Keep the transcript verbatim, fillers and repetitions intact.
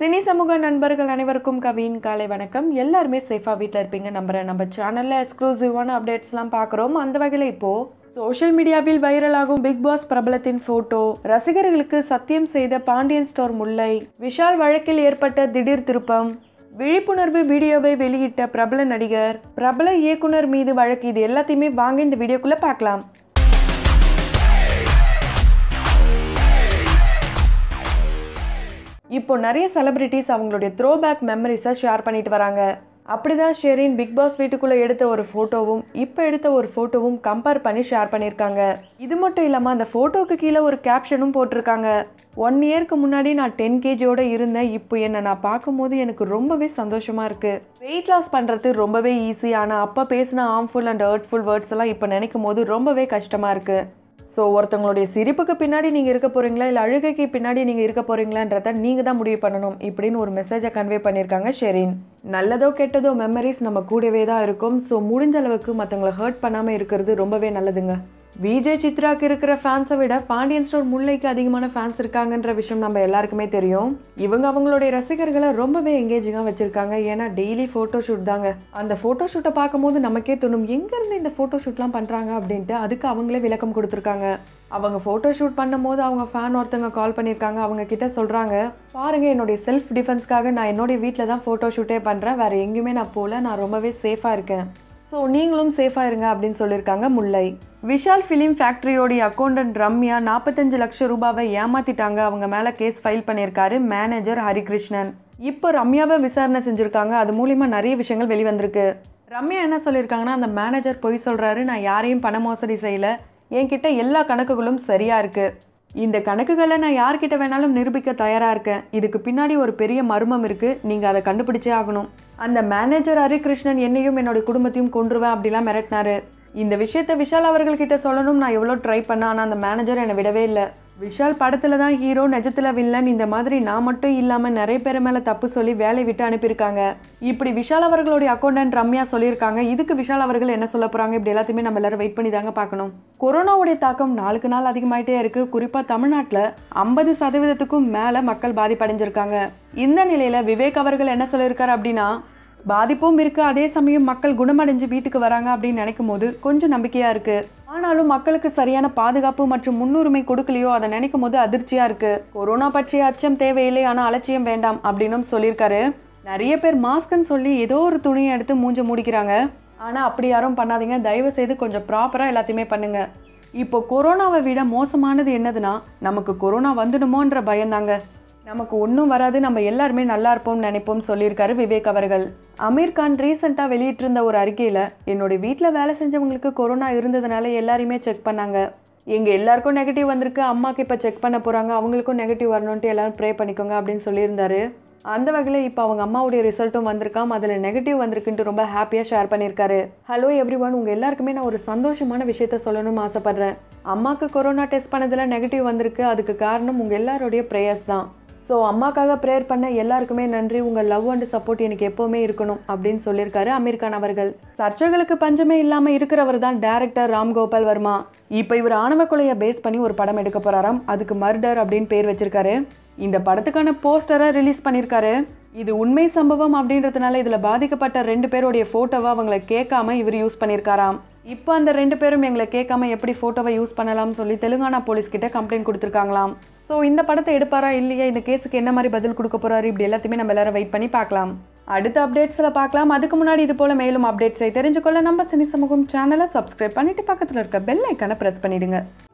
Cine சமூக நண்பர்கள் அனைவருக்கும் கவியின் காலை வணக்கம். எல்லாருமே சேஃபாக வீட்டில் இருப்பீங்க நம்புகிறேன். நம்ம சேனலில் எக்ஸ்க்ளூசிவான அப்டேட்ஸ்லாம் பார்க்குறோம். அந்த வகையில் இப்போது சோஷியல் மீடியாவில் வைரலாகும் பிக் பாஸ் பிரபலத்தின் போட்டோ, ரசிகர்களுக்கு சத்தியம் செய்த பாண்டியன் ஸ்டோர் முல்லை, விஷால் வழக்கில் ஏற்பட்ட திடீர் திருப்பம், விழிப்புணர்வு வீடியோவை வெளியிட்ட பிரபல நடிகர், பிரபல இயக்குனர் மீது வழக்கு, இது எல்லாத்தையுமே வாங்க இந்த வீடியோக்குள்ளே பார்க்கலாம். இப்போ நிறைய செலிபிரிட்டிஸ் அவங்களுடைய த்ரோ பேக் மெமரிஸை ஷேர் பண்ணிட்டு வராங்க. அப்படிதான் ஷெரின் பிக் பாஸ் வீட்டுக்குள்ளே எடுத்த ஒரு ஃபோட்டோவும் இப்போ எடுத்த ஒரு ஃபோட்டோவும் கம்பேர் பண்ணி ஷேர் பண்ணியிருக்காங்க. இது மட்டும் இல்லாமல் அந்த ஃபோட்டோவுக்கு கீழே ஒரு கேப்ஷனும் போட்டிருக்காங்க. ஒன் இயருக்கு முன்னாடி நான் டென் கேஜியோடு இருந்தேன், இப்போ என்னை நான் பார்க்கும்போது எனக்கு ரொம்பவே சந்தோஷமாக இருக்குது. வெயிட் லாஸ் பண்ணுறது ரொம்பவே ஈஸி, ஆனால் அப்போ பேசின ஹார்ம்ஃபுல் அண்ட் ஹர்ட்ஃபுல் வேர்ட்ஸ் எல்லாம் இப்போ நினைக்கும் போது ரொம்பவே கஷ்டமாக இருக்குது. ஸோ ஒருத்தவங்களுடைய சிரிப்புக்கு பின்னாடி நீங்கள் இருக்க போகிறீங்களா, இல்லை அழுகைக்கு பின்னாடி நீங்கள் இருக்க போகிறீங்களான்றத நீங்கள் தான் முடிவு பண்ணணும் இப்படின்னு ஒரு மெசேஜை கன்வே பண்ணியிருக்காங்க ஷெரின். நல்லதோ கெட்டதோ மெமரிஸ் நம்ம கூடவே தான் இருக்கும். ஸோ முடிஞ்ச அளவுக்கு மற்றவங்களை ஹர்ட் பண்ணாமல் இருக்கிறது ரொம்பவே நல்லதுங்க. விஜே சித்ராக்கு இருக்கிற ஃபேன்ஸை விட பாண்டியன் ஸ்டோர் முல்லைக்கு அதிகமான ஃபேன்ஸ் இருக்காங்கன்ற விஷயம் நம்ம எல்லாருக்குமே தெரியும். இவங்க அவங்களுடைய ரசிகர்களை ரொம்பவே எங்கேஜிங்காக வச்சுருக்காங்க. ஏன்னா டெய்லி ஃபோட்டோஷூட் தாங்க. அந்த ஃபோட்டோஷூட்டை பார்க்கும்போது நமக்கே தோணும் எங்கேருந்து இந்த ஃபோட்டோஷூட்லாம் பண்ணுறாங்க அப்படின்ட்டு. அதுக்கு அவங்களே விளக்கம் கொடுத்துருக்காங்க. அவங்க ஃபோட்டோஷூட் பண்ணும்போது அவங்க ஃபேன் ஒருத்தவங்க கால் பண்ணியிருக்காங்க. அவங்க கிட்ட சொல்கிறாங்க, பாருங்கள் என்னுடைய செல்ஃப் டிஃபென்ஸ்க்காக நான் என்னுடைய வீட்டில் தான் ஃபோட்டோஷூட்டே பண்ணுறேன், வேறு எங்கேயுமே நான் போகல, நான் ரொம்பவே சேஃபாக இருக்கேன், ஸோ நீங்களும் சேஃபாக இருங்க அப்படின்னு சொல்லியிருக்காங்க. முல்லை விஷால் ஃபிலிம் ஃபேக்ட்ரியோடைய அக்கௌண்டன்ட் ரம்யா நாற்பத்தஞ்சு லட்சம் ரூபாவை ஏமாற்றிட்டாங்க. அவங்க மேலே கேஸ் ஃபைல் பண்ணியிருக்காரு மேனேஜர் ஹரிகிருஷ்ணன். இப்போ ரம்யாவை விசாரணை செஞ்சுருக்காங்க. அது மூலிமா நிறைய விஷயங்கள் வெளிவந்திருக்கு. ரம்யா என்ன சொல்லியிருக்காங்கன்னா, அந்த மேனேஜர் பொய் சொல்கிறாரு, நான் யாரையும் பண மோசடி செய்யலை, என்கிட்ட எல்லா கணக்குகளும் சரியாக இருக்குது, இந்த கணக்குகளை நான் யார்கிட்ட வேணாலும் நிரூபிக்க தயாராக இருக்கேன், இதுக்கு பின்னாடி ஒரு பெரிய மர்மம் இருக்குது, நீங்கள் அதை கண்டுபிடிச்சே ஆகணும், அந்த மேனேஜர் ஹரிகிருஷ்ணன் என்னையும் என்னோட குடும்பத்தையும் கொன்றுவேன் அப்படிலாம் மிரட்டினாரு, இந்த விஷயத்த விஷால் அவர்கள்கிட்ட சொல்லணும், நான் எவ்வளோ ட்ரை பண்ணேன், ஆனால் அந்த மேனேஜர் என்னை விடவே இல்லை, விஷால் படத்தில் தான் ஹீரோ, நிஜத்தில் வில்லன், இந்த மாதிரி நான் மட்டும் இல்லாமல் நிறைய பேர் மேலே தப்பு சொல்லி வேலை விட்டு அனுப்பியிருக்காங்க இப்படி விஷால் அவர்களுடைய அக்கௌண்டன்ட் ரம்யா சொல்லியிருக்காங்க. இதுக்கு விஷால் அவர்கள் என்ன சொல்ல போகிறாங்க, இப்படி எல்லாத்தையுமே நம்ம எல்லாரும் வெயிட் பண்ணி தாங்க பார்க்கணும். கொரோனாவுடைய தாக்கம் நாளுக்கு நாள் அதிகமாகிட்டே இருக்குது. குறிப்பாக தமிழ்நாட்டில் ஐம்பது சதவீதத்துக்கும் மேலே மக்கள் பாதிப்படைஞ்சிருக்காங்க. இந்த நிலையில் விவேக் அவர்கள் என்ன சொல்லியிருக்காரு அப்படின்னா, பாதிப்பும் இருக்குது, அதே சமயம் மக்கள் குணமடைஞ்சு வீட்டுக்கு வராங்க அப்படின்னு நினைக்கும் போது கொஞ்சம் நம்பிக்கையாக இருக்குது, ஆனாலும் மக்களுக்கு சரியான பாதுகாப்பு மற்றும் முன்னுரிமை கொடுக்கலையோ அதை நினைக்கும் போது அதிர்ச்சியாக இருக்குது, கொரோனா பற்றிய அச்சம் தேவையில்லை, ஆனால் அலட்சியம் வேண்டாம் அப்படின்னு சொல்லியிருக்காரு. நிறைய பேர் மாஸ்க்குன்னு சொல்லி ஏதோ ஒரு துணியை எடுத்து மூஞ்ச மூடிக்கிறாங்க, ஆனால் அப்படி யாரும் பண்ணாதீங்க, தயவு செய்து கொஞ்சம் ப்ராப்பராக எல்லாத்தையுமே பண்ணுங்கள். இப்போ கொரோனாவை விட மோசமானது என்னதுன்னா, நமக்கு கொரோனா வந்துடுமோன்ற பயந்தாங்க. நமக்கு ஒன்றும் வராது, நம்ம எல்லாருமே நல்லா இருப்போம்னு நினைப்போம் சொல்லியிருக்காரு விவேக் அவர்கள். அமீர் கான் ரீசெண்டாக வெளியிட்டிருந்த ஒரு அறிக்கையில், என்னுடைய வீட்டில் வேலை செஞ்சவங்களுக்கு கொரோனா இருந்ததுனால எல்லாரையுமே செக் பண்ணாங்க, எங்கள் எல்லாருக்கும் நெகட்டிவ் வந்திருக்கு, அம்மாவுக்கு இப்போ செக் பண்ண போகிறாங்க, அவங்களுக்கும் நெகட்டிவ் வரணுன்ட்டு எல்லோரும் ப்ரே பண்ணிக்கோங்க அப்படின்னு சொல்லியிருந்தாரு. அந்த வகையில் இப்போ அவங்க அம்மாவுடைய ரிசல்ட்டும் வந்திருக்காம், அதில் நெகட்டிவ் வந்திருக்குன்ட்டு ரொம்ப ஹாப்பியாக ஷேர் பண்ணியிருக்காரு. ஹலோ எவ்ரி ஒன், உங்கள் எல்லாருக்குமே நான் ஒரு சந்தோஷமான விஷயத்த சொல்லணும்னு ஆசைப்பட்றேன். அம்மாவுக்கு கொரோனா டெஸ்ட் பண்ணதில் நெகட்டிவ் வந்திருக்கு, அதுக்கு காரணம் உங்கள் எல்லாருடைய ப்ரேயர்ஸ் தான். ஸோ அம்மாக்காக ப்ரேயர் பண்ண எல்லாருக்குமே நன்றி, உங்கள் லவ் அண்ட் சப்போர்ட் எனக்கு எப்போவுமே இருக்கணும் அப்படின்னு சொல்லியிருக்காரு அமீர் கான் அவர்கள். சர்ச்சைகளுக்கு பஞ்சமே இல்லாமல் இருக்கிறவர் தான் டைரக்டர் ராம்கோபால் வர்மா. இப்போ இவர் ஆணவ கொலையை பேஸ் பண்ணி ஒரு படம் எடுக்க போகிறாராம். அதுக்கு மர்டர் அப்படின்னு பேர் வச்சிருக்காரு. இந்த படத்துக்கான போஸ்டரை ரிலீஸ் பண்ணியிருக்காரு. இது உண்மை சம்பவம் அப்படின்றதுனால இதில் பாதிக்கப்பட்ட ரெண்டு பேருடைய ஃபோட்டோவை அவங்களை கேட்காம இவர் யூஸ் பண்ணியிருக்காராம். இப்போ அந்த ரெண்டு பேரும் எங்களை கேட்காம எப்படி ஃபோட்டோவை யூஸ் பண்ணலாம்னு சொல்லி தெலுங்கானா போலீஸ்கிட்ட கம்ப்ளைண்ட் கொடுத்துருக்காங்களாம். ஸோ இந்த படத்தை எடுப்பாரா இல்லையா, இந்த கேஸுக்கு என்ன மாதிரி பதில் கொடுக்க போகிறாரு, இப்படி எல்லாத்தையுமே நம்ம எல்லாரும் வெயிட் பண்ணி பார்க்கலாம். அடுத்த அப்டேட்ஸில் பார்க்கலாம். அதுக்கு முன்னாடி இது போல் மேலும் அப்டேட்ஸை தெரிஞ்சுக்கொள்ள நம்ம சினி சமூகம் சேனலை சப்ஸ்கிரைப் பண்ணிவிட்டு பக்கத்தில் இருக்க பெல் ஐக்கானை ப்ரெஸ் பண்ணிவிடுங்க.